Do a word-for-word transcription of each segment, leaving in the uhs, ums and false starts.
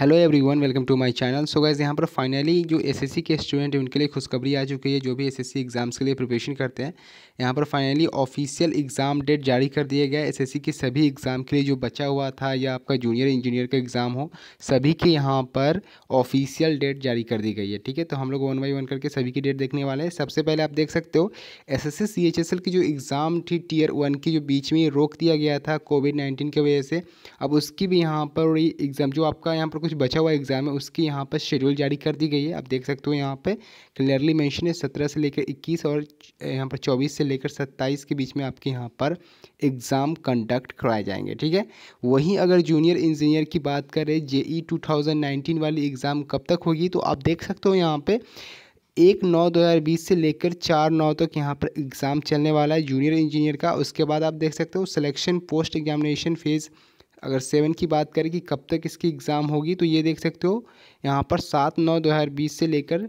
Hello everyone, welcome to my channel. So guys, यहाँ पर finally जो एसएससी के स्टूडेंट हैं उनके लिए खुशखबरी आ चुकी है। जो भी एसएससी एग्ज़ाम्स के लिए प्रिपरेशन करते हैं, यहाँ पर फाइनली ऑफिशियल एग्ज़ाम डेट जारी कर दिया गया है। एसएससी के सभी एग्ज़ाम के लिए जो बचा हुआ था या आपका जूनियर इंजीनियर का एग्ज़ाम हो, सभी के यहाँ पर ऑफिशियल डेट जारी कर दी गई है। ठीक है, तो हम लोग वन बाई वन करके सभी की डेट देखने वाले हैं। सबसे पहले आप देख सकते हो S S C C H S L की जो एग्ज़ाम थी टीयर वन की, जो बीच में रोक दिया गया था कोविड नाइन्टीन की वजह से, अब उसकी भी यहाँ पर एग्ज़ाम जो आपका यहाँ पर बचा हुआ एग्जाम है उसकी यहाँ पर शेड्यूल जारी कर दी गई है। आप देख सकते हो यहाँ पे क्लियरली मेंशन है सत्रह से लेकर इक्कीस और यहाँ पर चौबीस से लेकर सत्ताईस के बीच में आपके यहाँ पर एग्ज़ाम कंडक्ट कराए जाएंगे। ठीक है, वहीं अगर जूनियर इंजीनियर की बात करें, जेई टू थाउजेंड नाइन्टीन वाली एग्ज़ाम कब तक होगी, तो आप देख सकते हो यहाँ पे एक नौ दो हज़ार बीस से लेकर चार नौ तक यहाँ पर एग्ज़ाम चलने वाला है जूनियर इंजीनियर का। उसके बाद आप देख सकते हो सिलेक्शन पोस्ट एग्जामिनेशन फेज़ अगर सेवन की बात करें कि कब तक इसकी एग्ज़ाम होगी, तो ये देख सकते हो यहाँ पर सात नौ दो हज़ार बीस से लेकर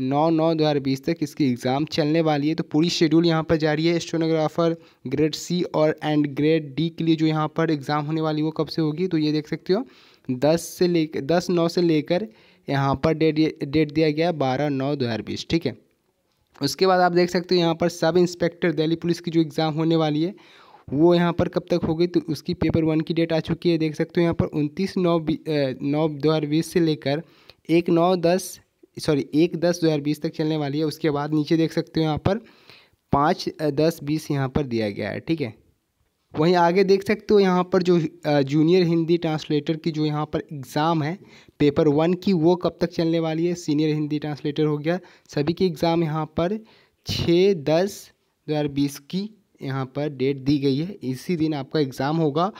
नौ नौ दो हज़ार बीस तक इसकी एग्ज़ाम चलने वाली है। तो पूरी शेड्यूल यहाँ पर जारी है। स्टेनोग्राफर ग्रेड सी और एंड ग्रेड डी के लिए जो यहाँ पर एग्ज़ाम होने वाली वो कब से होगी, तो ये देख सकते हो दस से लेकर दस नौ से लेकर यहाँ पर डेट डेट दिया गया है बारह नौ दो हज़ार बीस। ठीक है, उसके बाद आप देख सकते हो यहाँ पर सब इंस्पेक्टर दिल्ली पुलिस की जो एग्ज़ाम होने वाली है वो यहाँ पर कब तक होगी, तो उसकी पेपर वन की डेट आ चुकी है। देख सकते हो यहाँ पर उनतीस नौ नौ दो हज़ार बीस से लेकर एक नौ दस सॉरी एक दस दो हज़ार बीस तक चलने वाली है। उसके बाद नीचे देख सकते हो यहाँ पर पाँच दस बीस यहाँ पर दिया गया है। ठीक है, वहीं आगे देख सकते हो यहाँ पर जो जूनियर हिंदी ट्रांसलेटर की जो यहाँ पर एग्ज़ाम है पेपर वन की वो कब तक चलने वाली है। सीनियर हिंदी ट्रांसलेटर हो गया, सभी की एग्ज़ाम यहाँ पर छः दस दो हज़ार बीस की यहाँ पर डेट दी गई है। इसी दिन आपका एग्ज़ाम होगा।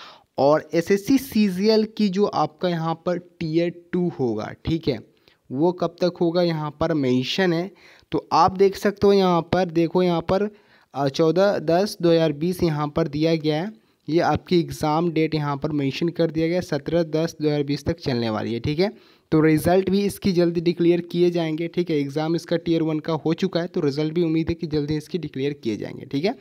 और एसएससी सीजीएल की जो आपका यहाँ पर टीयर टू होगा, ठीक है, वो कब तक होगा यहाँ पर मेंशन है। तो आप देख सकते हो यहाँ पर, देखो यहाँ पर चौदह दस दो हज़ार बीस यहाँ पर दिया गया है। ये आपकी एग्ज़ाम डेट यहाँ पर मेंशन कर दिया गया है, सत्रह दस दो हज़ार बीस तक चलने वाली है। ठीक है, तो रिज़ल्ट भी इसकी जल्दी डिक्लेयर किए जाएंगे। ठीक है, एग्ज़ाम इसका टीयर वन का हो चुका है, तो रिज़ल्ट भी उम्मीद है कि जल्दी इसकी डिक्लेयर किए जाएंगे। ठीक है,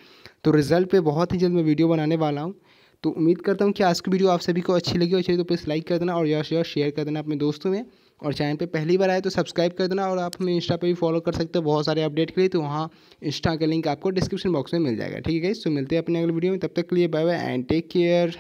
तो रिज़ल्ट पे बहुत ही जल्द मैं वीडियो बनाने वाला हूँ। तो उम्मीद करता हूँ कि आज की वीडियो आप सभी को अच्छी लगी हो। अच्छी तो प्लीज़ लाइक कर देना और या शेयर कर देना अपने दोस्तों में। और चैनल पे पहली बार आए तो सब्सक्राइब कर देना। और आप हमें इंस्टा पे भी फॉलो कर सकते हो बहुत सारे अपडेट के लिए, तो वहाँ इंस्टा का लिंक आपको डिस्क्रिप्शन बॉक्स में मिल जाएगा। ठीक है, सो मिलते हैं अपने अगले वीडियो में। तब तक के लिए bye bye and take care.